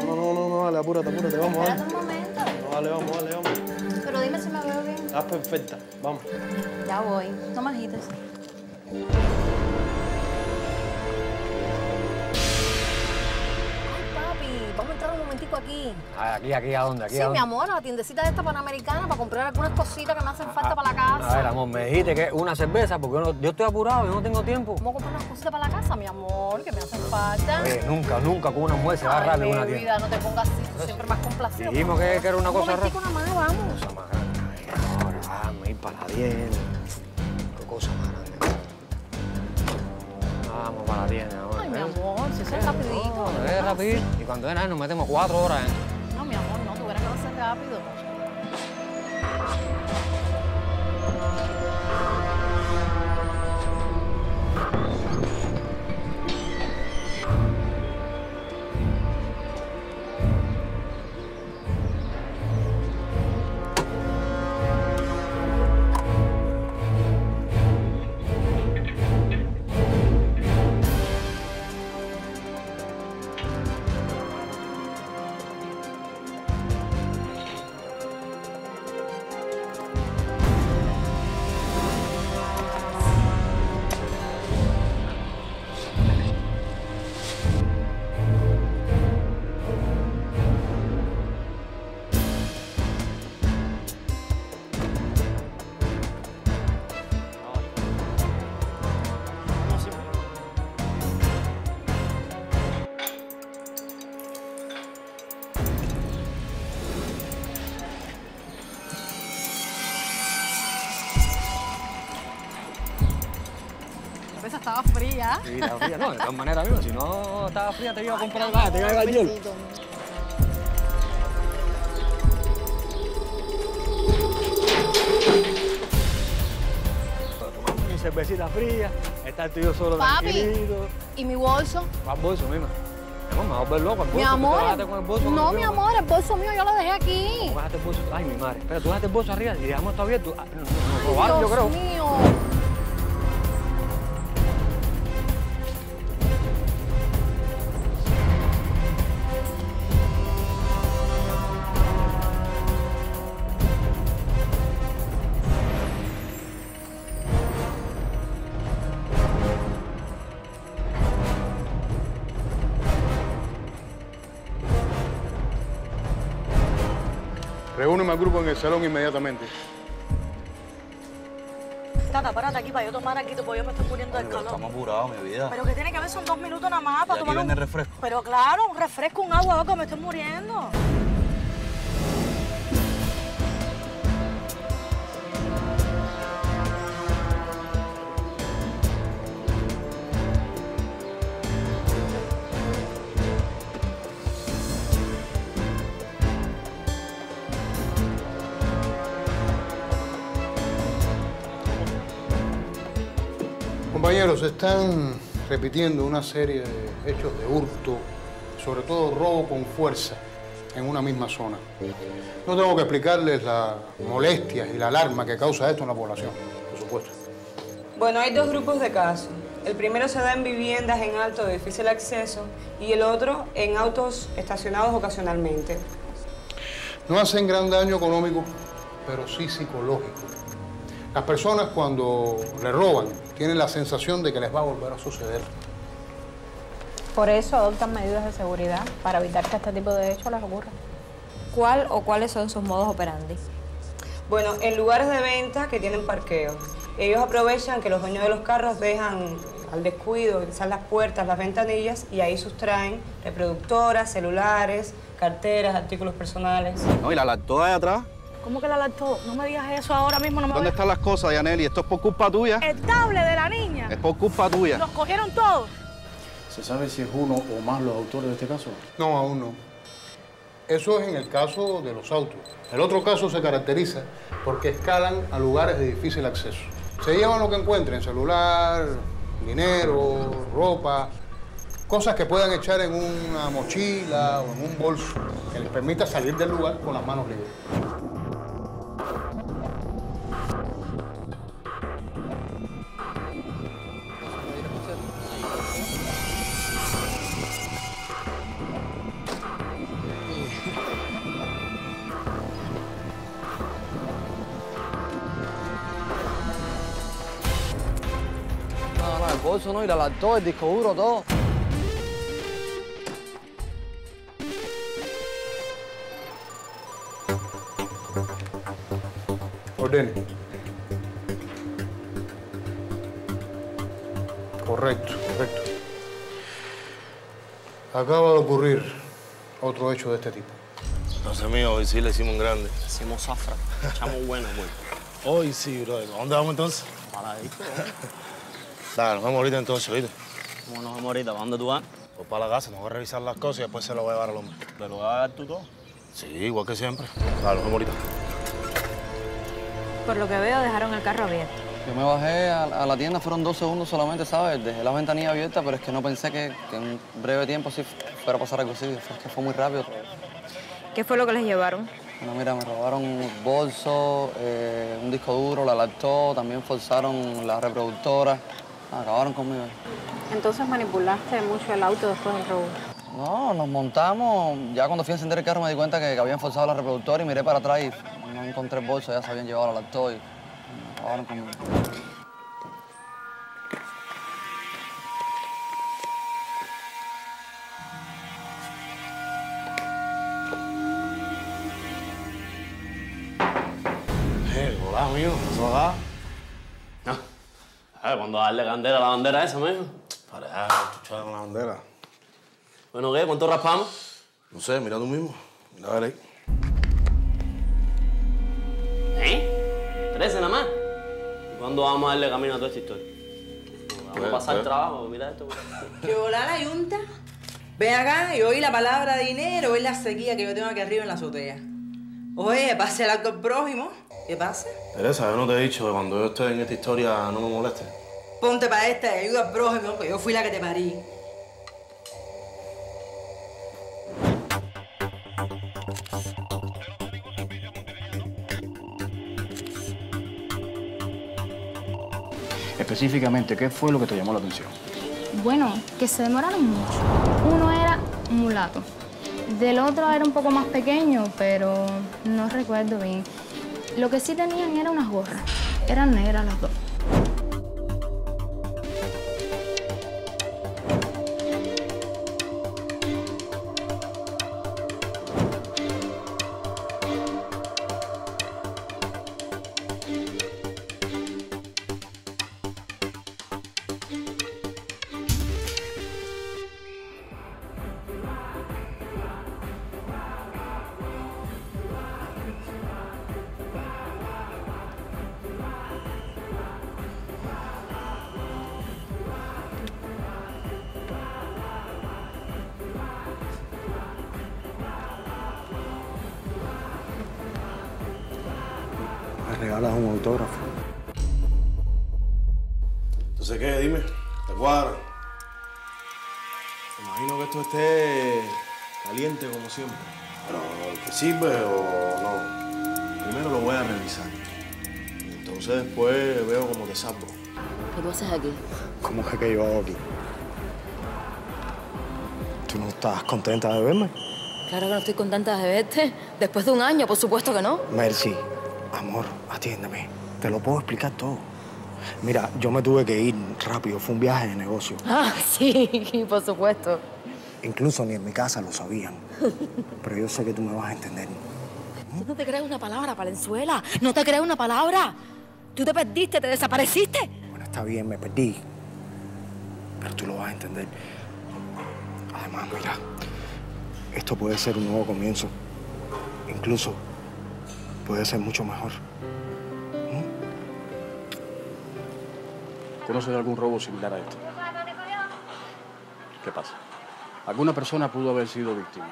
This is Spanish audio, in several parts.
No, apúrate, vamos, dale. Espérate un momento. No, dale, vamos. Pero dime si me veo bien. Estás perfecta, vamos. Ya voy, no me agites. Vamos a entrar un momentico aquí. ¿Aquí a dónde? ¿Aquí a dónde? Mi amor, a la tiendecita de esta panamericana para comprar algunas cositas que me hacen falta para la casa. A ver, amor, me dijiste que una cerveza, porque yo estoy apurado, yo no tengo tiempo. Vamos a comprar unas cositas para la casa, mi amor, que me hacen falta. Oye, nunca con una mujer se va a agarrar de una tienda. Ay, mi vida, no te pongas así, tú siempre más complacido. Dijimos que era una cosa rara. Un momentico nada más, vamos. Cosa más grande. Ahora vamos a ir para la 10. Qué cosa más grande. Vamos para la 10, ahora. Mi amor, si eso es rapidito. Es rapidito. Y cuando es nos metemos 4 horas. No, mi amor, no, tú verás que va a ser rápido. Estaba fría. Sí, estaba fría. No, de todas maneras, amigo, si no estaba fría te iba a comprar nada, te iba a bañar. Tomamos mi cervecita fría, está tú y yo solo tranquilito. ¿Y mi bolso? ¿Cuál bolso, mima? No, me vas a volver loco el bolso. Mi amor, con el bolso, no, mi amor, el bolso mío yo lo dejé aquí. ¿Cómo dejaste el bolso? Ay, mi madre, espera, tú dejaste el bolso arriba y dejamos esto abierto. Nos robaron, yo creo. Dios mío. Reúneme al grupo en el salón inmediatamente. Tata, párate aquí para yo tomar aquí, porque yo me estoy poniendo del calor. Estamos apurados, mi vida. Pero que tiene que haber son 2 minutos nada más para tomar. ¿Y aquí venden refresco? Pero claro, un refresco, un agua, que me estoy muriendo. Compañeros, se están repitiendo una serie de hechos de hurto, sobre todo robo con fuerza, en una misma zona. No tengo que explicarles las molestias y la alarma que causa esto en la población, por supuesto. Bueno, hay 2 grupos de casos. El primero se da en viviendas en alto de difícil acceso y el otro en autos estacionados ocasionalmente. No hacen gran daño económico, pero sí psicológico. Las personas cuando le roban tienen la sensación de que les va a volver a suceder. Por eso adoptan medidas de seguridad para evitar que este tipo de hechos les ocurra. ¿Cuál o cuáles son sus modos operandi? Bueno, en lugares de venta que tienen parqueo. Ellos aprovechan que los dueños de los carros dejan al descuido, quizás las puertas, las ventanillas, y ahí sustraen reproductoras, celulares, carteras, artículos personales. No, y la lactó de atrás. ¿Cómo que la lactó? No me digas eso ahora mismo. No me ¿Dónde están las cosas, Yaneli? Esto es por culpa tuya. El tablet de la niña. Es por culpa tuya. ¿Los cogieron todos? ¿Se sabe si es uno o más los autores de este caso? No, aún no. Eso es en el caso de los autos. El otro caso se caracteriza porque escalan a lugares de difícil acceso. Se llevan lo que encuentren, celular, dinero, ropa, cosas que puedan echar en una mochila o en un bolso que les permita salir del lugar con las manos libres. Alfonso, ¿no? Y la lanzó el disco duro, todo. Ordene. Correcto, correcto. Acaba de ocurrir otro hecho de este tipo. No sé, mío, hoy sí le hicimos un grande. Hicimos zafra. Echamos buena, güey. Hoy sí, brother. ¿Dónde vamos entonces? Para la disco, ¿eh? Dale, nos vemos ahorita entonces, ¿oíste? ¿Cómo nos vemos ahorita? ¿Para dónde tú vas? Pues para la casa, nos voy a revisar las cosas y después se lo voy a llevar al hombre. ¿Pero lo vas a dar tú todo? Sí, igual que siempre. Dale, nos vemos ahorita. Por lo que veo, dejaron el carro abierto. Yo me bajé a la tienda, fueron 2 segundos solamente, ¿sabes? Dejé las ventanillas abiertas, pero es que no pensé que en breve tiempo sí fuera a pasar algo así. Es que fue muy rápido. ¿Qué fue lo que les llevaron? Bueno, mira, me robaron un bolso, un disco duro, la laptop, también forzaron la reproductora. Acabaron conmigo. Entonces manipulaste mucho el auto después del robo. No, nos montamos. Ya cuando fui a encender el carro me di cuenta que habían forzado la reproductora y miré para atrás y no encontré el bolso. Ya se habían llevado la laptop y acabaron conmigo. Hola, amigo. ¿Estás acá? No. A ver, ¿cuándo darle candela a la bandera esa, mijo? Para allá, chuchada con la bandera. Bueno, ¿qué? ¿Cuánto raspamos? No sé, mira tú mismo. Mira, a ver ahí. ¿Eh? 13 nada más. ¿Y cuándo vamos a darle camino a toda esta historia? Vamos a pasar el trabajo, mira esto. ¿Que volar la yunta? Ven acá y oí la palabra de dinero, oí la sequía que yo tengo aquí arriba en la azotea. Oye, pase el acto al prójimo. ¿Qué pasa? Teresa, yo no te he dicho que cuando yo esté en esta historia no me molestes. Ponte para esta y ayuda al prójimo, que yo fui la que te parí. Específicamente, ¿qué fue lo que te llamó la atención? Bueno, que se demoraron mucho. Uno era mulato. Del otro era un poco más pequeño, pero no recuerdo bien. Lo que sí tenían eran unas gorras. Eran negras las dos. Regalas un autógrafo. Entonces, ¿qué? Dime, ¿te cuadra? Me imagino que esto esté caliente como siempre. Pero, ¿te sirve o no? Primero lo voy a revisar. Entonces, después veo cómo te salvo. ¿Qué tú haces aquí? ¿Cómo es que yo hago aquí? ¿Tú no estás contenta de verme? Claro que no estoy contenta de verte. Después de un año, por supuesto que no. Merci. Amor, atiéndeme. Te lo puedo explicar todo. Mira, yo me tuve que ir rápido. Fue un viaje de negocio. Ah, sí, por supuesto. Incluso ni en mi casa lo sabían. Pero yo sé que tú me vas a entender. Tú no te crees una palabra, Valenzuela. No te crees una palabra. Tú te perdiste, te desapareciste. Bueno, está bien, me perdí. Pero tú lo vas a entender. Además, mira, esto puede ser un nuevo comienzo. Incluso puede ser mucho mejor. ¿Conoces algún robo similar a este? ¿Qué pasa? Alguna persona pudo haber sido víctima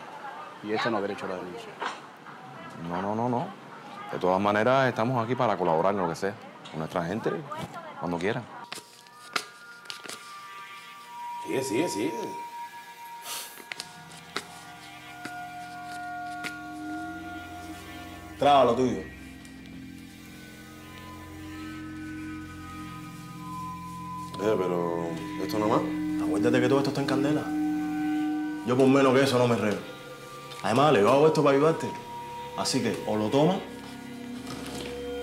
y esta no haber hecho la denuncia. No. De todas maneras, estamos aquí para colaborar en lo que sea. Con nuestra gente, cuando quieran. Sí. Traba lo tuyo. Pero esto nomás. Acuérdate que todo esto está en candela. Yo por menos que eso no me reo. Además, le hago esto para ayudarte. Así que o lo tomas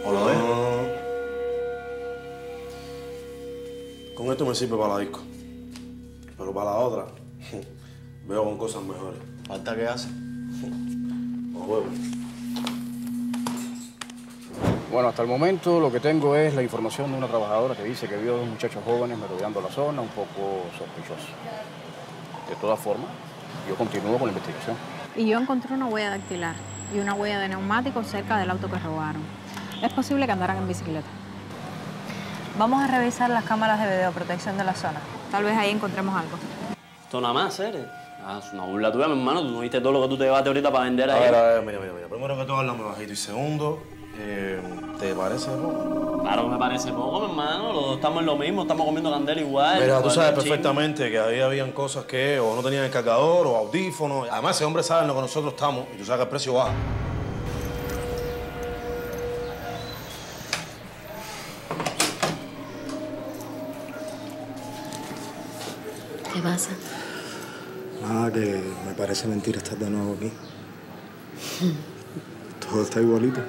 o lo dejas. Con esto me sirve para la disco. Pero para la otra, veo con cosas mejores. ¿Falta qué hace? A huevo. Bueno, hasta el momento lo que tengo es la información de una trabajadora que dice que vio a dos muchachos jóvenes merodeando la zona, un poco sospechoso. De todas formas, yo continúo con la investigación. Y yo encontré una huella dactilar y una huella de neumático cerca del auto que robaron. Es posible que andaran en bicicleta. Vamos a revisar las cámaras de videoprotección de la zona. Tal vez ahí encontremos algo. Esto nada más, ¿eh? Ah, es una burla tuya, mi hermano. Tú no viste todo lo que tú te llevaste ahorita para vender ahí. A ver, mira. Primero que todo, hablamos bajito. Y segundo, ¿te parece poco? Claro que me parece poco, mi hermano. Los dos estamos en lo mismo, estamos comiendo candela igual. Mira, tú sabes perfectamente que ahí habían cosas que o no tenían el cargador o audífonos. Además, ese hombre sabe en lo que nosotros estamos y tú sabes que el precio baja. ¿Qué pasa? Nada, que me parece mentira estar de nuevo aquí. Todo está igualito.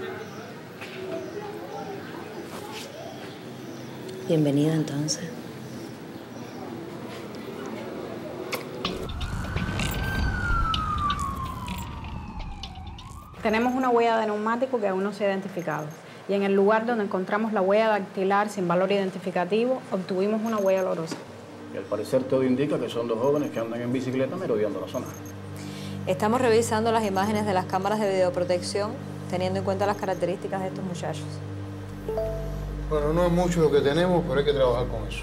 Bienvenida, entonces. Tenemos una huella de neumático que aún no se ha identificado. Y en el lugar donde encontramos la huella dactilar sin valor identificativo, obtuvimos una huella olorosa. Y al parecer todo indica que son dos jóvenes que andan en bicicleta merodeando la zona. Estamos revisando las imágenes de las cámaras de videoprotección, teniendo en cuenta las características de estos muchachos. Bueno, no es mucho lo que tenemos, pero hay que trabajar con eso.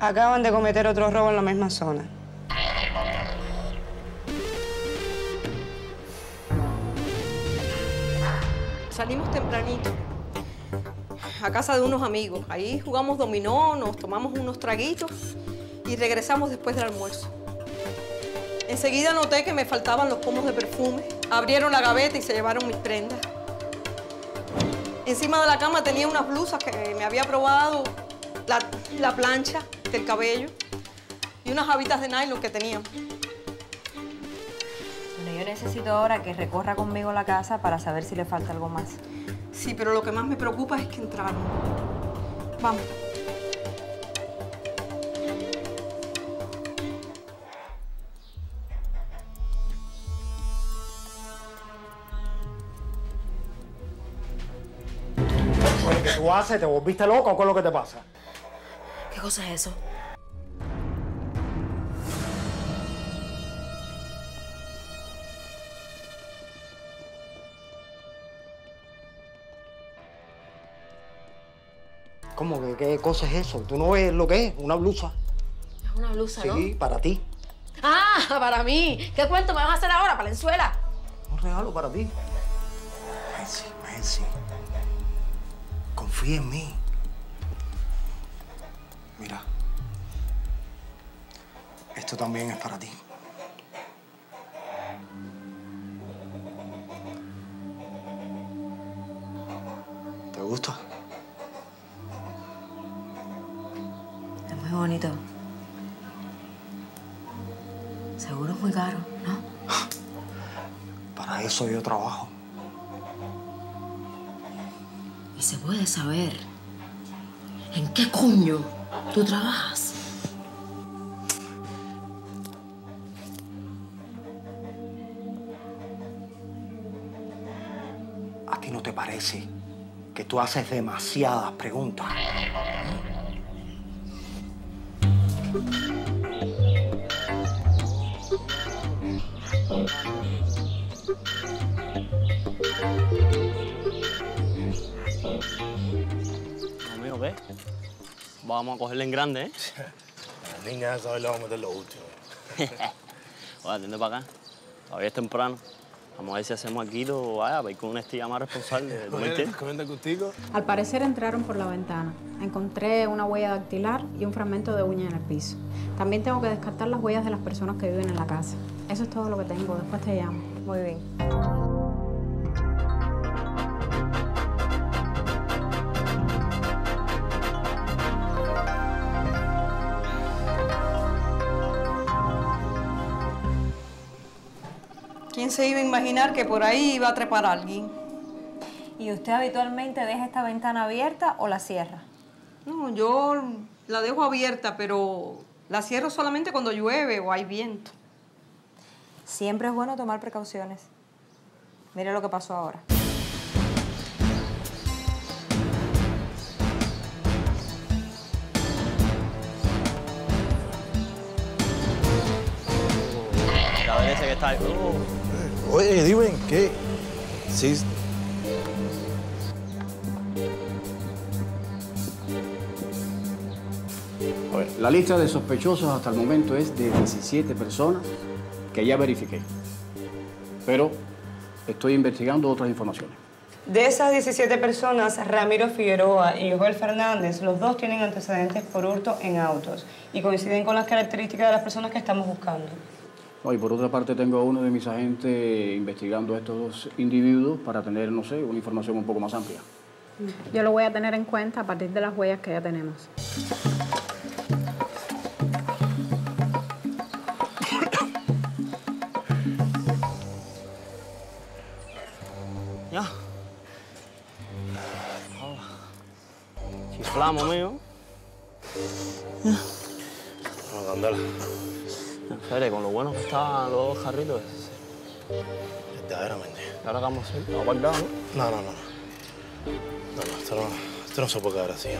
Acaban de cometer otro robo en la misma zona. Salimos tempranito a casa de unos amigos. Ahí jugamos dominó, nos tomamos unos traguitos y regresamos después del almuerzo. Enseguida noté que me faltaban los pomos de perfume. Abrieron la gaveta y se llevaron mis prendas. Encima de la cama tenía unas blusas que me había probado la plancha del cabello y unas habitas de nylon que tenían. Bueno, yo necesito ahora que recorra conmigo la casa para saber si le falta algo más. Sí, pero lo que más me preocupa es que entraron. Vamos. Oye, ¿qué tú haces? ¿Te volviste loco o qué es lo que te pasa? ¿Qué cosa es eso? ¿Cómo que qué cosa es eso? ¿Tú no ves lo que es? Una blusa. ¿Es una blusa, sí, no? Sí, para ti. ¡Ah! ¡Para mí! ¿Qué cuento me vas a hacer ahora, Valenzuela? Un regalo para ti. Nancy, Nancy. Confía en mí. Mira. Esto también es para ti. ¿Te gusta? Bonito. Seguro es muy caro, ¿no? Para eso yo trabajo. ¿Y se puede saber en qué coño tú trabajas? ¿A ti no te parece que tú haces demasiadas preguntas? Amigo, ¿qué? Vamos a cogerle en grande, ¿eh? La niña esa hoy le vamos a meter lo último. Oye, atiende para acá. Todavía es temprano. Vamos a ver si hacemos aquí o vaya, para ir con una estilla más responsable. Al parecer entraron por la ventana. Encontré una huella dactilar y un fragmento de uña en el piso. También tengo que descartar las huellas de las personas que viven en la casa. Eso es todo lo que tengo. Después te llamo. Muy bien. ¿Quién se iba a imaginar que por ahí iba a trepar a alguien? ¿Y usted habitualmente deja esta ventana abierta o la cierra? No, yo La dejo abierta, pero la cierro solamente cuando llueve o hay viento. Siempre es bueno tomar precauciones. Mire lo que pasó ahora. La derecha que está ahí. Oye, dime que sí. A ver, la lista de sospechosos hasta el momento es de 17 personas que ya verifiqué. Pero estoy investigando otras informaciones. De esas 17 personas, Ramiro Figueroa y Joel Fernández, los dos tienen antecedentes por hurto en autos y coinciden con las características de las personas que estamos buscando. No, y por otra parte tengo a uno de mis agentes investigando a estos dos individuos para tener, no sé, una información un poco más amplia. Yo lo voy a tener en cuenta a partir de las huellas que ya tenemos. Chiflamos, mío. Vamos a andar. En serio, con lo bueno que estaban los dos jarritos. Verdaderamente. Ahora vamos a ir a guardar, ¿no? No, esto no se puede quedar así.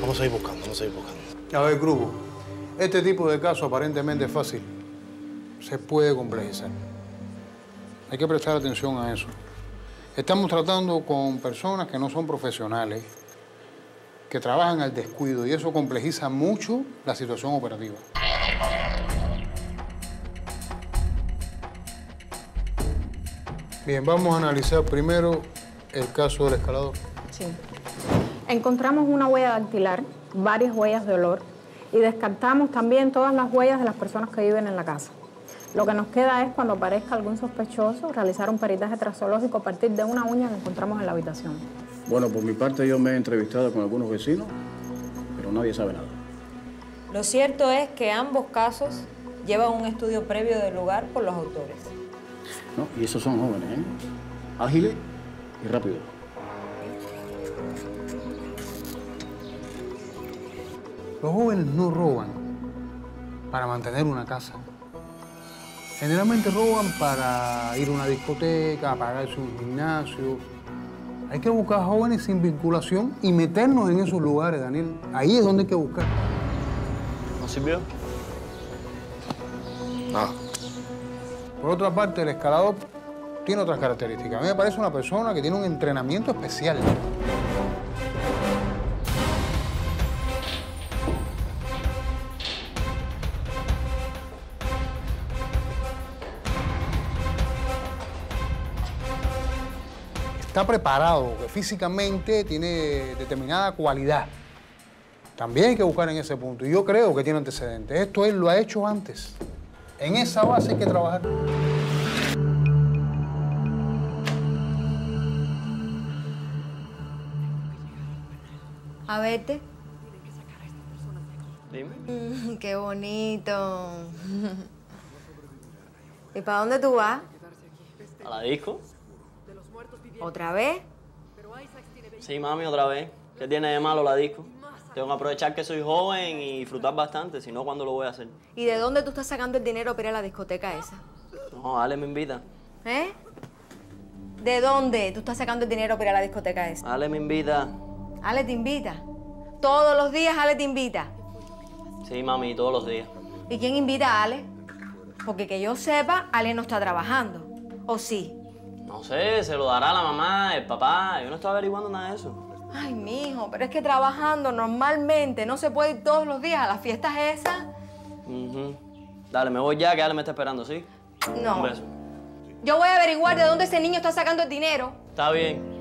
Vamos a seguir buscando, A ver, grupo. Este tipo de caso aparentemente es fácil. Se puede complejizar. Hay que prestar atención a eso. Estamos tratando con personas que no son profesionales, que trabajan al descuido, y eso complejiza mucho la situación operativa. Bien, vamos a analizar primero el caso del escalador. Sí. Encontramos una huella dactilar, varias huellas de olor, y descartamos también todas las huellas de las personas que viven en la casa. Lo que nos queda es, cuando aparezca algún sospechoso, realizar un peritaje trasológico a partir de una uña que encontramos en la habitación. Bueno, por mi parte, yo me he entrevistado con algunos vecinos, pero nadie sabe nada. Lo cierto es que ambos casos llevan un estudio previo del lugar por los autores. No, y esos son jóvenes, ¿eh? Ágiles y rápidos. Los jóvenes no roban para mantener una casa. Generalmente roban para ir a una discoteca, pagarse un gimnasio. Hay que buscar jóvenes sin vinculación y meternos en esos lugares, Daniel. Ahí es donde hay que buscar. ¿No sirvió? Nada. Por otra parte, el escalador tiene otras características. A mí me parece una persona que tiene un entrenamiento especial. Está preparado, que físicamente tiene determinada cualidad. También hay que buscar en ese punto. Y yo creo que tiene antecedentes. Esto él lo ha hecho antes. En esa base hay que trabajar. A verte. Dime. Qué bonito. ¿Y para dónde tú vas? ¿A la disco? ¿Otra vez? Sí, mami, otra vez. ¿Qué tiene de malo la disco? Tengo que aprovechar que soy joven y disfrutar bastante, si no, ¿cuándo lo voy a hacer? ¿Y de dónde tú estás sacando el dinero para ir a la discoteca esa? No, Ale me invita. ¿Eh? ¿De dónde tú estás sacando el dinero para ir a la discoteca esa? Ale me invita. ¿Ale te invita? ¿Todos los días Ale te invita? Sí, mami, todos los días. ¿Y quién invita a Ale? Porque que yo sepa, Ale no está trabajando. ¿O sí? No sé, se lo dará la mamá, el papá. Yo no estoy averiguando nada de eso. Ay, mijo, pero es que trabajando normalmente no se puede ir todos los días a las fiestas esas. Dale, me voy ya, que Ale me está esperando, ¿sí? No. Un beso. Yo voy a averiguar de dónde ese niño está sacando el dinero. Está bien.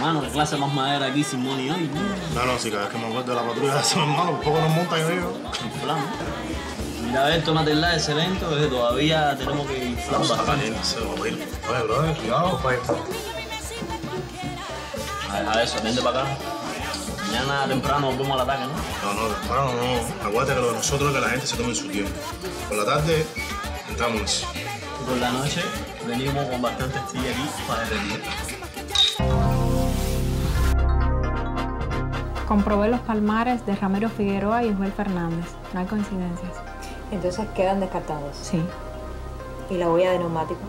Mano, la clase más madera aquí sin money hoy, ¿no? No, si cada vez que me acuerdo de la patrulla de hermano, un poco nos montan y veo. Inflamos. Mira, a ver, tómate la de ese evento, que todavía tenemos que inflar bastante. No sé, vamos a ir. Oye, brother, cuidado, para esto. A ver, eso, vente para acá. Mañana temprano vamos al ataque, ¿no? No, temprano no. Aguante que lo de nosotros es que la gente se tome su tiempo. Por la tarde, entramos. Y por la noche, venimos con bastante estilla aquí para detener. Comprobé los palmares de Ramiro Figueroa y Joel Fernández. No hay coincidencias. Entonces quedan descartados. Sí. ¿Y la huella de neumático?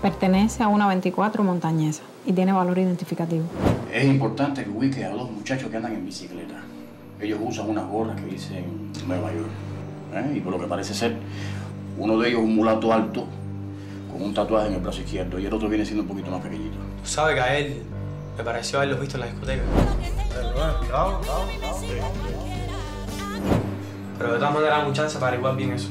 Pertenece a una 24 montañesa y tiene valor identificativo. Es importante que ubique a los muchachos que andan en bicicleta. Ellos usan unas gorras que dicen Nueva York. Y por lo que parece ser, uno de ellos es un mulato alto con un tatuaje en el brazo izquierdo y el otro viene siendo un poquito más pequeñito. Tú sabes que a él me pareció haberlos visto en la discoteca. Pero de todas maneras, muchas veces para averiguar bien eso.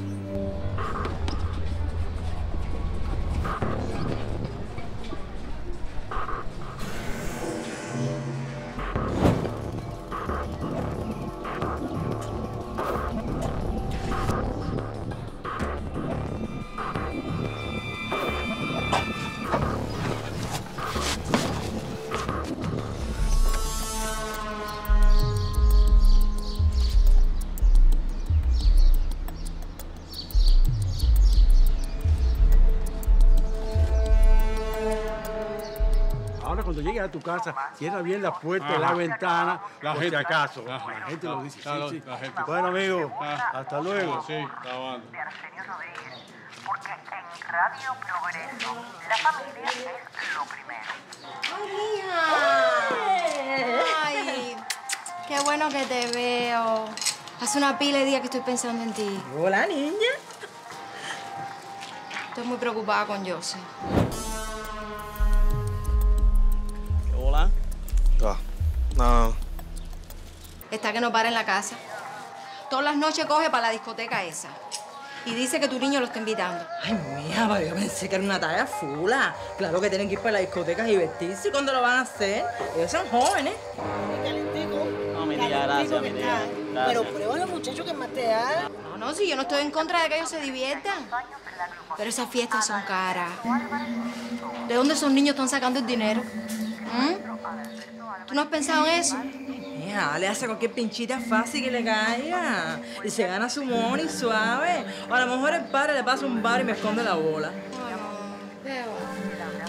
Cuando llegues a tu casa, cierra bien la puerta, la ventana, por si acaso. La gente lo dice. Sí, sí. Bueno, amigo, hasta luego. Sí, está bueno. De Arsenio Rodríguez, porque en Radio Progreso, la familia es lo primero. ¡Ay! ¡Qué bueno que te veo! Hace una pila de días que estoy pensando en ti. Hola, niña. Estoy muy preocupada con José. No. Está que no para en la casa. Todas las noches coge para la discoteca esa. Y dice que tu niño lo está invitando. Ay, mía, pero yo pensé que era una talla fula. Claro que tienen que ir para la discoteca y vestirse. ¿Cuándo lo van a hacer? Ellos son jóvenes. Qué calentico. No, mi tía, gracias, mi tía. Pero pruébalo, muchacho, que más te da. No, si yo no estoy en contra de que ellos se diviertan. Pero esas fiestas son caras. ¿De dónde esos niños están sacando el dinero? ¿Tú no has pensado en eso? Mira, le hace cualquier pinchita fácil que le caiga. Y se gana su money suave. O a lo mejor el padre le pasa un bar y me esconde la bola. Ay,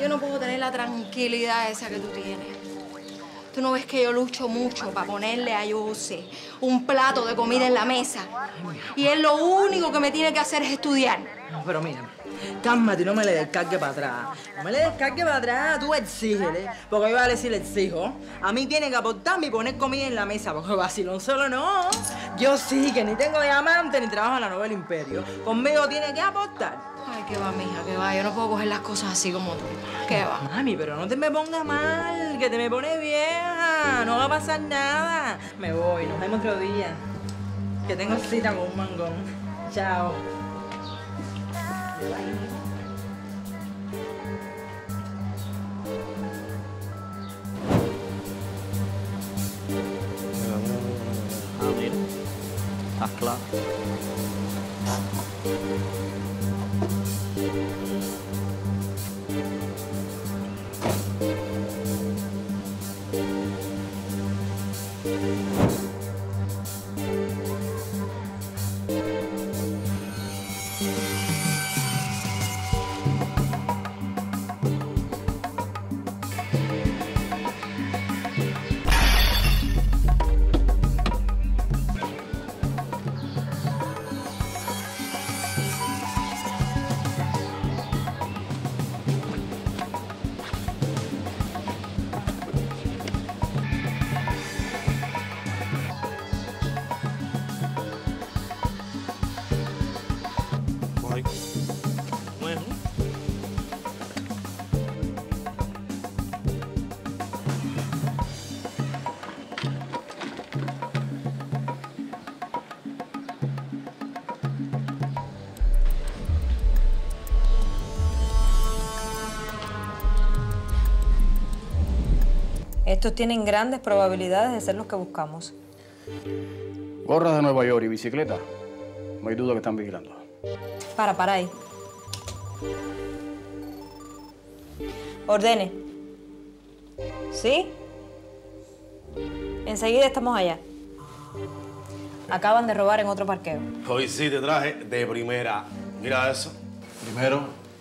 yo no puedo tener la tranquilidad esa que tú tienes. Tú no ves que yo lucho mucho para ponerle a José un plato de comida en la mesa. Y él lo único que me tiene que hacer es estudiar. No, pero mira. Cálmate, no me le descargue para atrás. No me le descargue para atrás, tú exígele. Porque yo voy a decirle, exijo. A mí tiene que aportarme y poner comida en la mesa, porque vacilón solo no. Yo sí, que ni tengo diamante ni trabajo en la novela Imperio. Conmigo tiene que aportar. Ay, qué va, mija, qué va. Yo no puedo coger las cosas así como tú. Qué va. Mami, pero no te me pongas mal, que te me pones vieja. No va a pasar nada. Me voy, nos vemos otro día. Que tengo cita con un mangón. Chao. Ah, claro. Estos tienen grandes probabilidades de ser los que buscamos. Gorras de Nueva York y bicicleta. No hay duda que están vigilando. Para ahí. Ordene. ¿Sí? Enseguida estamos allá. Acaban de robar en otro parqueo. Hoy sí te traje de primera. Mira eso. Primero,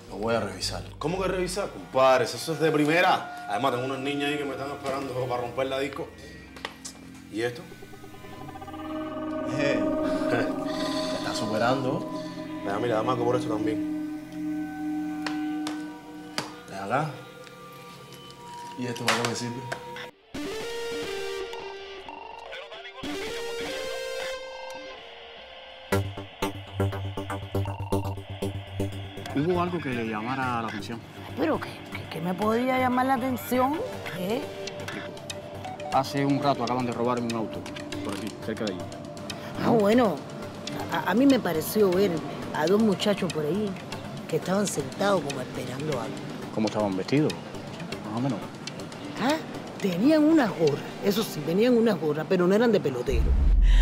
lo voy a revisar. ¿Cómo que revisar, compadre? Eso es de primera. Además, tengo unos niños ahí que me están esperando para romper la disco. ¿Y esto? Te está superando. Mira, da marco por esto también. De acá. ¿Y esto para qué me sirve? Hubo algo que le llamara la atención. ¿Pero qué me podía llamar la atención? ¿Qué? Te explico. Hace un rato acaban de robarme un auto, por aquí, cerca de allí. Ah, bueno. A mí me pareció ver a dos muchachos por ahí que estaban sentados como esperando algo. ¿Cómo estaban vestidos? Más o menos. Ah, tenían unas gorras. Eso sí, tenían unas gorras, pero no eran de pelotero.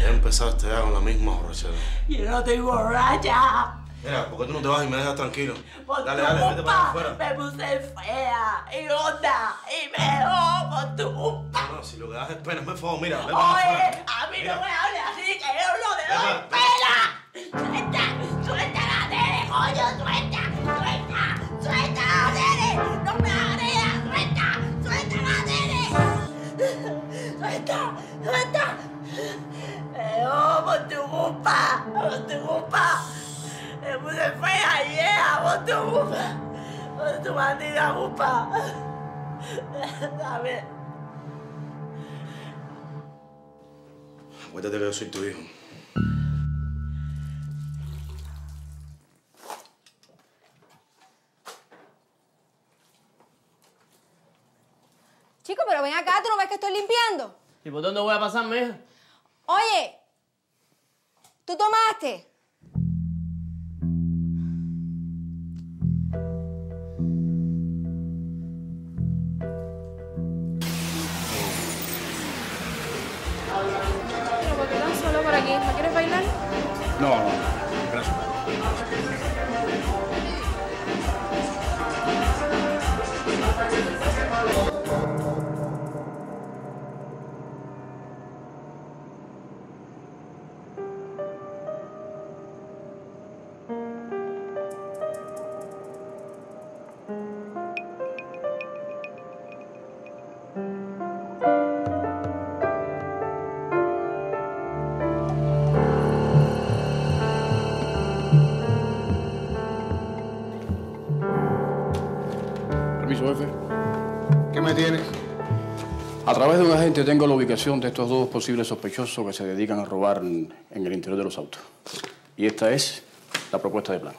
Ya empezaste ya con la misma borrachera. Yo no estoy borracha. Mira, ¿por qué tú no te vas y me dejas tranquilo? Por dale, vete para afuera. Me puse fea y onda y me dejó por tu pa. No, si lo que das es pena, me favor, mira, vete para afuera. Oye, a mí mira. No me hables así, que yo no te doy pena. Suelta, suelta la tele, coño, suelta la tele. No me agredas, suelta la tele. Suelta. Me dejó por tu pa, Me puse fea, yeah, vos tu bandida, gupa. Dame. Acuérdate que yo soy tu hijo. Chico, pero ven acá, ¿tú no ves que estoy limpiando? ¿Y por dónde voy a pasarme, hija? Oye, ¿tú tomaste? ¿Me quieres bailar? No, gracias. ¿Qué me tienes? A través de un agente tengo la ubicación de estos dos posibles sospechosos que se dedican a robar en el interior de los autos. Y esta es la propuesta de plan.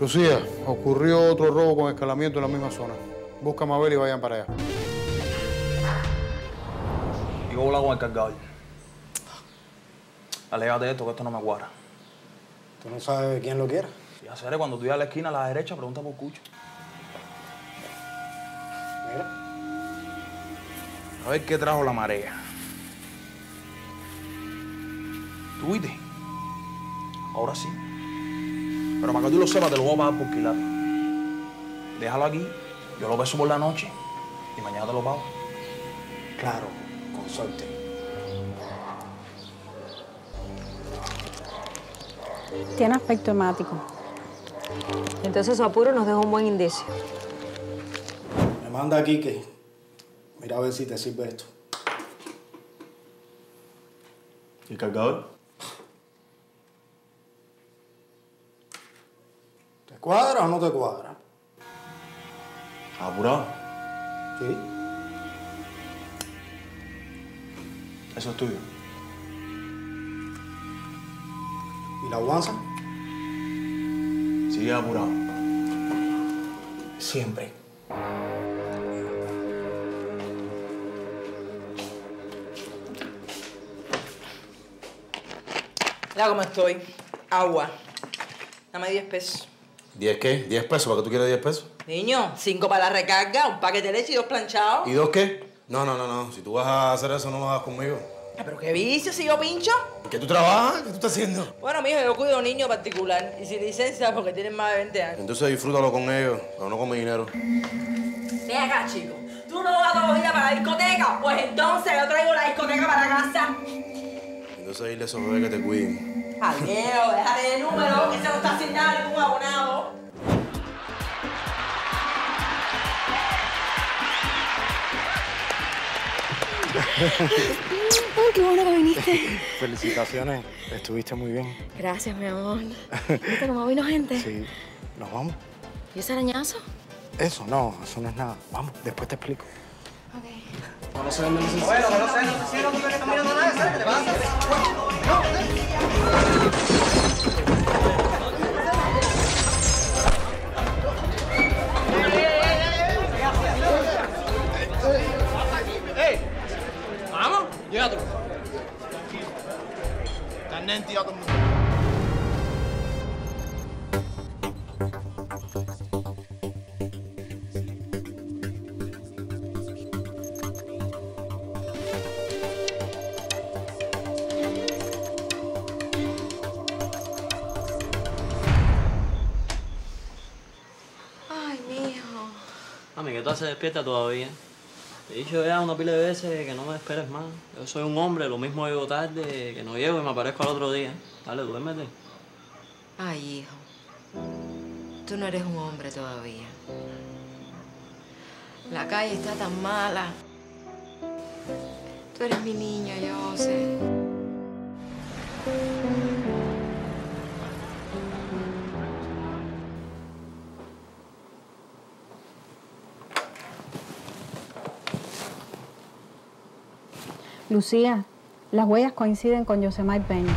Lucía, ocurrió otro robo con escalamiento en la misma zona. Busca a Mabel y vayan para allá. Yo voy a hablar con el cargador. Aléjate de esto, que esto no me cuadra. ¿Tú no sabes quién lo quiera? Ya seré, cuando tú llegas a la esquina a la derecha, pregunta por Cucho. Mira. A ver qué trajo la marea. ¿Tú viste? Ahora sí. Pero para que tú lo sepas, te lo voy a pagar por quilate. Déjalo aquí, yo lo beso por la noche y mañana te lo pago. Claro, con suerte. Tiene aspecto hemático. Entonces su apuro nos dejó un buen indicio. Me manda aquí que... Mira a ver si te sirve esto. ¿Y el cargador? ¿Cuadra o no te cuadra? ¿Apurado? Sí. Eso es tuyo. ¿Y la guanza? Sigue apurado. Siempre. Mira cómo estoy. Agua. Dame 10 pesos. ¿10 qué? ¿10 pesos? ¿Para qué tú quieres 10 pesos? Niño, 5 para la recarga, un paquete de leche y 2 planchados. ¿Y 2 qué? No. Si tú vas a hacer eso, no vas conmigo. ¿Pero qué vicio si yo pincho? ¿Qué tú trabajas? ¿Qué tú estás haciendo? Bueno, mijo, yo cuido a un niño particular y sin licencia porque tienen más de 20 años. Entonces disfrútalo con ellos, pero no con mi dinero. Ven acá, chico. ¿Tú no vas todos los días para la discoteca? Pues entonces yo traigo la discoteca para casa. Entonces dile a esos bebés que te cuiden. Jaleo, déjale el número, que se lo está haciendo ningún abonado. Ay, qué bueno que viniste. Felicitaciones, estuviste muy bien. Gracias, mi amor. ¿Viste cómo vino gente? Sí, nos vamos. ¿Y ese arañazo? Eso no es nada. Vamos, después te explico. Ok. Bueno, no sé, no estoy caminando nada, ¿sabes? ¿Te vas a hacer? Llévatelo. Carné en ti a todo el mundo. Ay, mijo. Mami, que tú se despierta todavía. Te he dicho ya una pila de veces que no me esperes más. Yo soy un hombre, lo mismo llego tarde, que no llego y me aparezco al otro día. Dale, duérmete. Ay, hijo. Tú no eres un hombre todavía. La calle está tan mala. Tú eres mi niño, yo sé. Lucía, las huellas coinciden con Josemay Peña.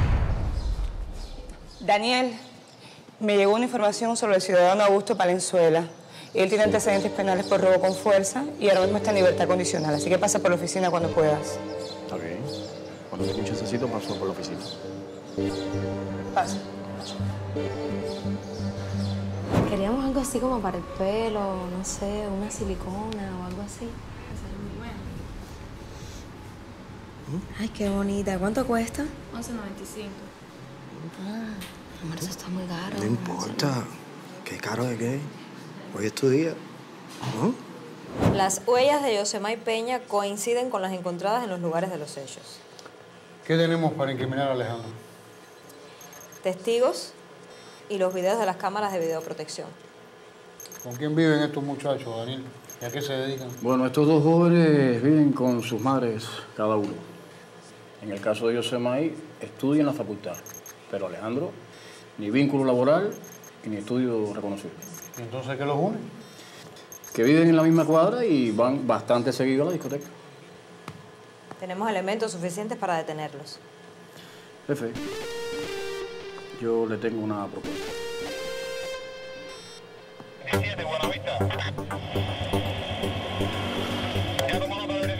Daniel, me llegó una información sobre el ciudadano Augusto Valenzuela. Él tiene antecedentes penales por robo con fuerza y ahora mismo está en libertad condicional, así que pasa por la oficina cuando puedas. Ok. Cuando te escuches ese sitio, paso por la oficina. Pasa. Queríamos algo así como para el pelo, no sé, una silicona o algo así. Ay, qué bonita. ¿Cuánto cuesta? 11.95. Ah, amor, eso está muy caro. No importa. ¿Qué caro de qué? Hoy es tu día, ¿no? Las huellas de Josemay Peña coinciden con las encontradas en los lugares de los hechos. ¿Qué tenemos para incriminar a Alejandro? Testigos y los videos de las cámaras de videoprotección. ¿Con quién viven estos muchachos, Daniel? ¿Y a qué se dedican? Bueno, estos dos jóvenes viven con sus madres, cada uno. En el caso de Josemay, estudia en la facultad, pero Alejandro, ni vínculo laboral y ni estudio reconocido. ¿Y entonces qué los une? Que viven en la misma cuadra y van bastante seguido a la discoteca. Tenemos elementos suficientes para detenerlos. Jefe, yo le tengo una propuesta. ¿17, Buenavista? ¿Ya tomó la dirección?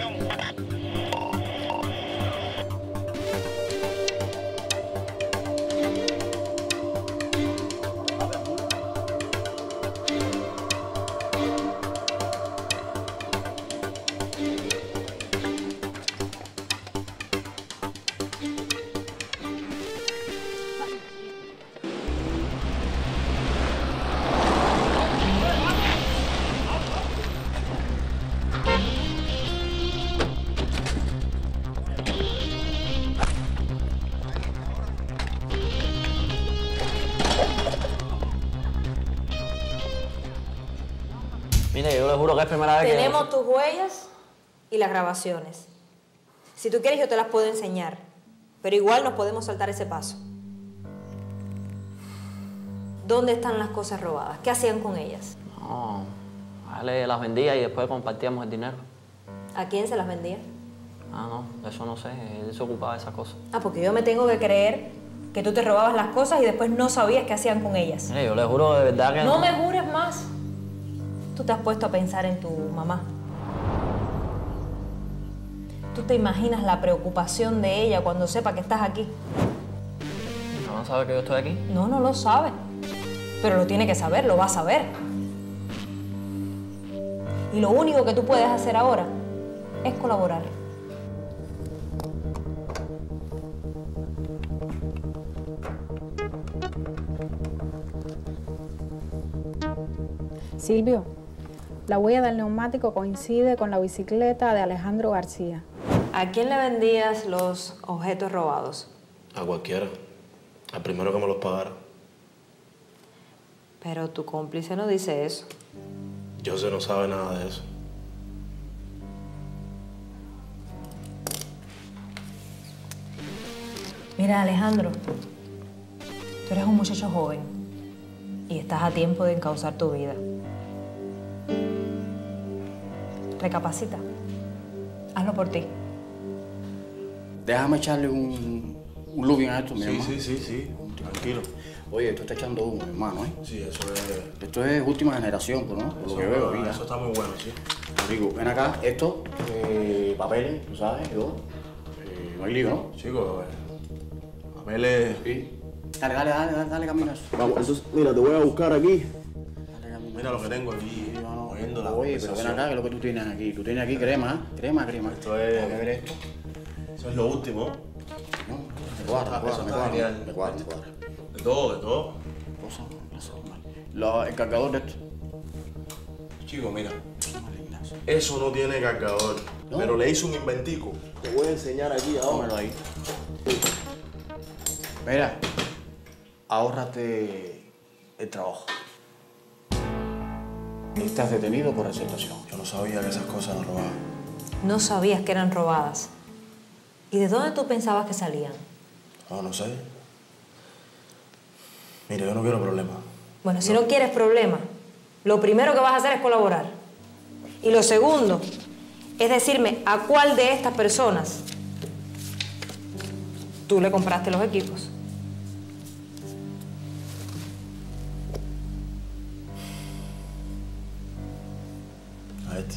Mira, yo les juro que es primera vez que... Tenemos tus huellas y las grabaciones. Si tú quieres, yo te las puedo enseñar. Pero igual nos podemos saltar ese paso. ¿Dónde están las cosas robadas? ¿Qué hacían con ellas? No, Ale las vendía y después compartíamos el dinero. ¿A quién se las vendía? Ah, no, eso no sé, él se ocupaba de esas cosas. Ah, porque yo me tengo que creer que tú te robabas las cosas y después no sabías qué hacían con ellas. Yo le juro de verdad que... No me jures más. Tú te has puesto a pensar en tu mamá. ¿Tú te imaginas la preocupación de ella cuando sepa que estás aquí? ¿No sabe que yo estoy aquí? No, no lo sabe. Pero lo tiene que saber, lo va a saber. Y lo único que tú puedes hacer ahora es colaborar. Silvio, la huella del neumático coincide con la bicicleta de Alejandro García. ¿A quién le vendías los objetos robados? A cualquiera. Al primero que me los pagara. Pero tu cómplice no dice eso. José no sabe nada de eso. Mira, Alejandro, tú eres un muchacho joven y estás a tiempo de encauzar tu vida. Recapacita. Hazlo por ti. Déjame echarle un lubin a esto, mi hermano. Sí. Tranquilo. Oye, tú estás echando humo, mi hermano, ¿eh? Sí, eso es... Esto es última generación, ¿no? Por lo que veo, mira. Eso está muy bueno, sí. Amigo, ven acá. Esto, papeles, tú sabes, yo. No hay libro, ¿no? Chico, papeles... Sí. Dale, camina eso. Vamos, entonces, mira, te voy a buscar aquí. Dale, camina. Mira lo que tengo aquí, Oye, pero ven acá, que es lo que tú tienes aquí. Tú tienes aquí crema, ¿eh? Crema. Esto es... Vamos a ver esto. Eso es lo último. Me cuadra. De todo. El cargador de esto. Chico, mira. Eso no tiene cargador. ¿No? Pero le hice un inventico. Te voy a enseñar aquí ahora. Ahí. Mira, ahórrate el trabajo. Estás detenido por aceptación. Yo no sabía que esas cosas eran robadas. No sabías que eran robadas. ¿Y de dónde tú pensabas que salían? No sé. Mira, yo no quiero problemas. Bueno, si no quieres problemas, lo primero que vas a hacer es colaborar. Y lo segundo es decirme a cuál de estas personas tú le compraste los equipos. A este.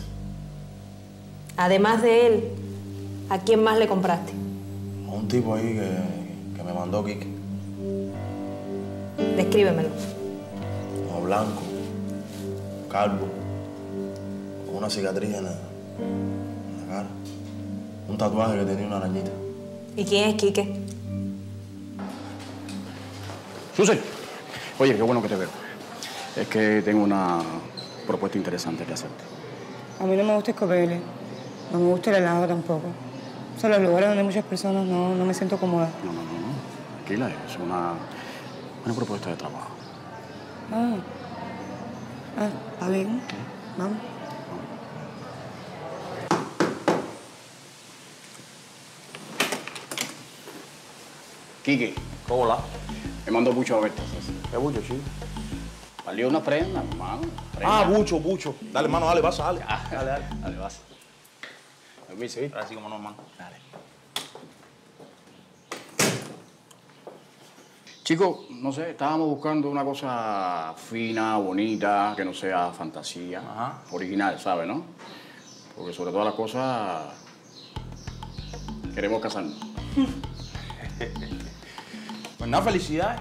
Además de él, ¿a quién más le compraste? A un tipo ahí que me mandó Kike. Descríbemelo. Como blanco, calvo, con una cicatriz en la cara. Un tatuaje que tenía una arañita. ¿Y quién es Kike? Susi, oye, qué bueno que te veo. Es que tengo una propuesta interesante que hacerte. A mí no me gusta Escopele, no me gusta el helado tampoco. O sea, los lugares donde hay muchas personas no me siento cómoda. No. Tranquila, es una propuesta de trabajo. Ah, está bien. Vamos. Kike. Hola. Me mandó Bucho a verte. ¿Qué Bucho, chico? Valió una prenda, hermano. Prenda. Ah, Bucho. Dale, hermano, dale, vas, dale. Dale, vas. ¿Sí? Así como no, hermano. Dale. Chicos, no sé, estábamos buscando una cosa fina, bonita, que no sea fantasía. Ajá. Original, ¿sabes, no? Porque sobre todas las cosas queremos casarnos. Pues nada, felicidades.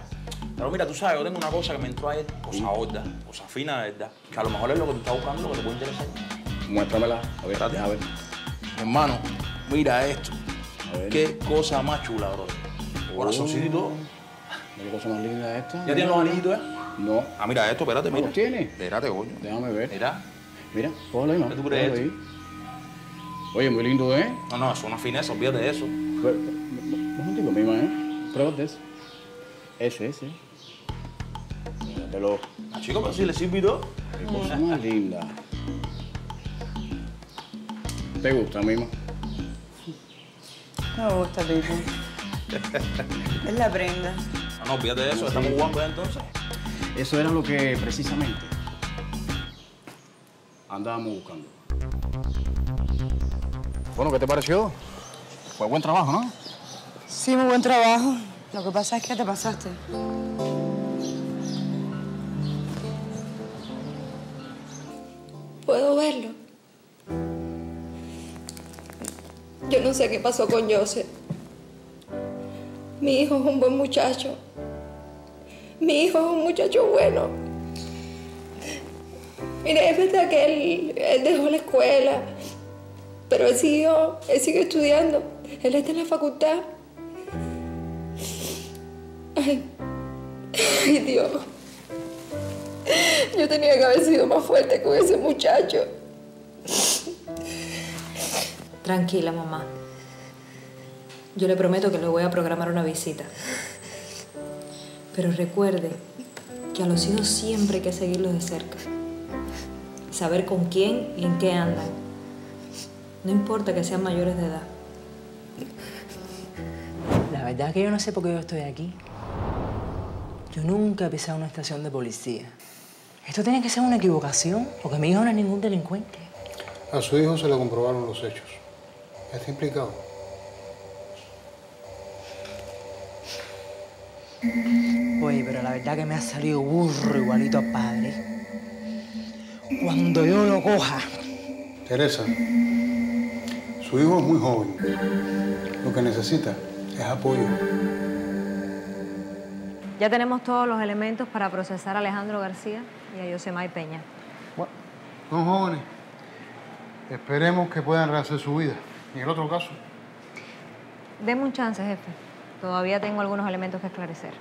Pero mira, tú sabes, yo tengo una cosa que me entró ayer, cosa gorda, cosa fina, de verdad. Que a lo mejor es lo que tú estás buscando, lo que te puede interesar. Muéstramela, a ver, déjame ver. Hermano, mira esto. Qué cosa más chula, bro. Corazoncito y todo. ¿Qué cosa más linda esta? ¿Ya tienes los anillitos, eh? No. Ah, mira esto, espérate, mira. ¿Los tienes? Espérate, coño. Déjame ver. Mira, cógelo ahí, ¿no? ¿Qué tú crees esto? Oye, muy lindo, ¿eh? No, eso es una fineza, olvídate de eso. Pero, no tengo misma, ¿eh? Pruébate eso. Ese. Míratelo. Chico, pero si le sirve y todo. Qué cosa más linda. ¿Te gusta, Mima? No me gusta, Pipo. Es la prenda. No, olvídate de eso. Está muy guapo, entonces. Eso era lo que, precisamente, andábamos buscando. Bueno, ¿qué te pareció? Fue buen trabajo, ¿no? Sí, muy buen trabajo. Lo que pasa es que te pasaste. ¿Puedo verlo? Yo no sé qué pasó con Joseph. Mi hijo es un buen muchacho. Mi hijo es un muchacho bueno. Mire, es verdad que él dejó la escuela, pero él siguió estudiando. Él está en la facultad. Ay, Dios. Yo tenía que haber sido más fuerte con ese muchacho. Tranquila, mamá. Yo le prometo que le voy a programar una visita. Pero recuerde que a los hijos siempre hay que seguirlos de cerca. Saber con quién y en qué andan. No importa que sean mayores de edad. La verdad es que yo no sé por qué yo estoy aquí. Yo nunca he pisado una estación de policía. Esto tiene que ser una equivocación, porque mi hijo no es ningún delincuente. A su hijo se le comprobaron los hechos. Está implicado. Oye, pero la verdad que me ha salido burro igualito al padre. Cuando yo lo coja... Teresa, su hijo es muy joven. Lo que necesita es apoyo. Ya tenemos todos los elementos para procesar a Alejandro García y a Josemay Peña. Bueno, no, jóvenes. Esperemos que puedan rehacer su vida. Y en el otro caso... Deme un chance, jefe. Todavía tengo algunos elementos que esclarecer.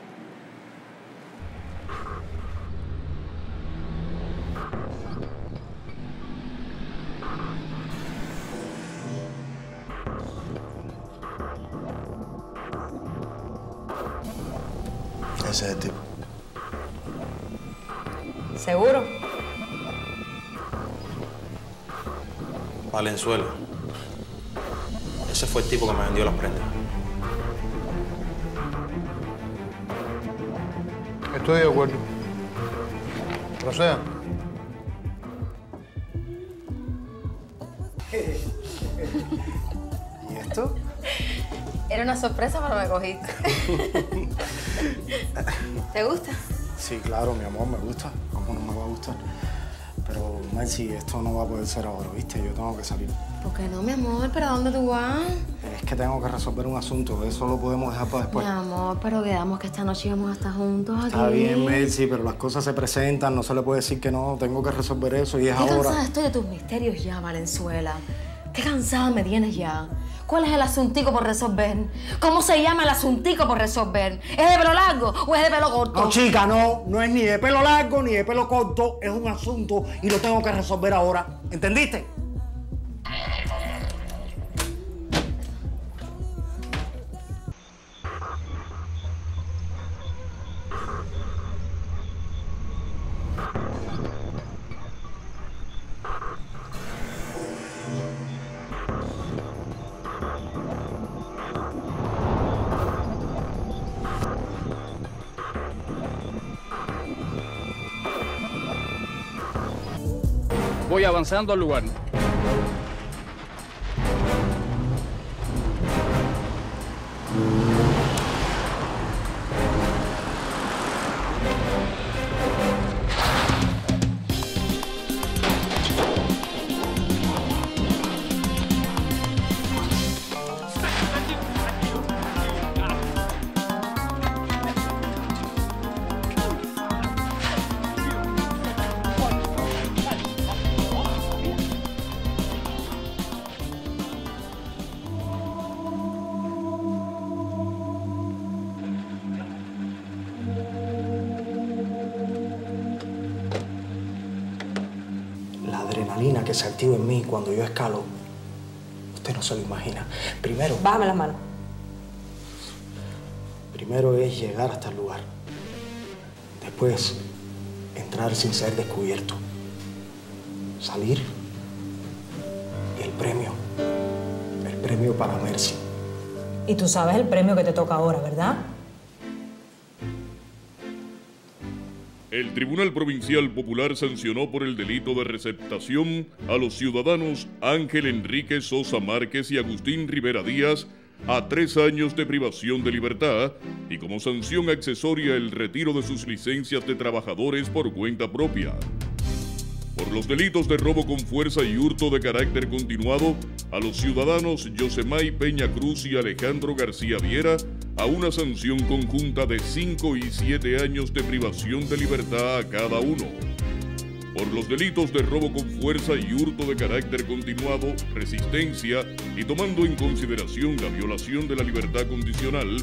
Ese es el tipo. ¿Seguro? Valenzuela. Ese fue el tipo que me vendió las prendas. Estoy de acuerdo. Proceda. ¿Y esto? Era una sorpresa, pero me cogiste. ¿Te gusta? Sí, claro, mi amor, me gusta. ¿Cómo no me va a gustar? Pero, Mercy, esto no va a poder ser ahora, ¿viste? Yo tengo que salir. ¿Por qué no, mi amor? ¿Pero a dónde tú vas? Es que tengo que resolver un asunto. Eso lo podemos dejar para después. Mi amor, pero quedamos que esta noche íbamos a estar juntos aquí. Está bien, Mercy, pero las cosas se presentan. No se le puede decir que no. Tengo que resolver eso y es ahora. Qué cansada estoy de tus misterios ya, Valenzuela. Qué cansada me tienes ya. ¿Cuál es el asuntico por resolver? ¿Cómo se llama el asuntico por resolver? ¿Es de pelo largo o es de pelo corto? No, chica, no. No es ni de pelo largo ni de pelo corto. Es un asunto y lo tengo que resolver ahora. ¿Entendiste? Voy avanzando al lugar. Que se activa en mí cuando yo escalo, usted no se lo imagina. Primero... Bájame las manos. Primero es llegar hasta el lugar. Después, entrar sin ser descubierto. Salir. Y el premio. El premio para Mercy. Y tú sabes el premio que te toca ahora, ¿verdad? El Tribunal Provincial Popular sancionó por el delito de receptación a los ciudadanos Ángel Enrique Sosa Márquez y Agustín Rivera Díaz a 3 años de privación de libertad y como sanción accesoria el retiro de sus licencias de trabajadores por cuenta propia. Por los delitos de robo con fuerza y hurto de carácter continuado, a los ciudadanos Josemay Peña Cruz y Alejandro García Viera, a una sanción conjunta de 5 y 7 años de privación de libertad a cada uno. Por los delitos de robo con fuerza y hurto de carácter continuado, resistencia y tomando en consideración la violación de la libertad condicional,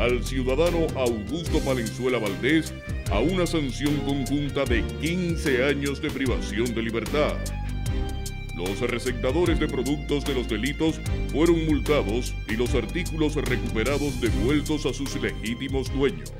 al ciudadano Augusto Valenzuela Valdés, a una sanción conjunta de 15 años de privación de libertad. Los receptadores de productos de los delitos fueron multados y los artículos recuperados devueltos a sus legítimos dueños.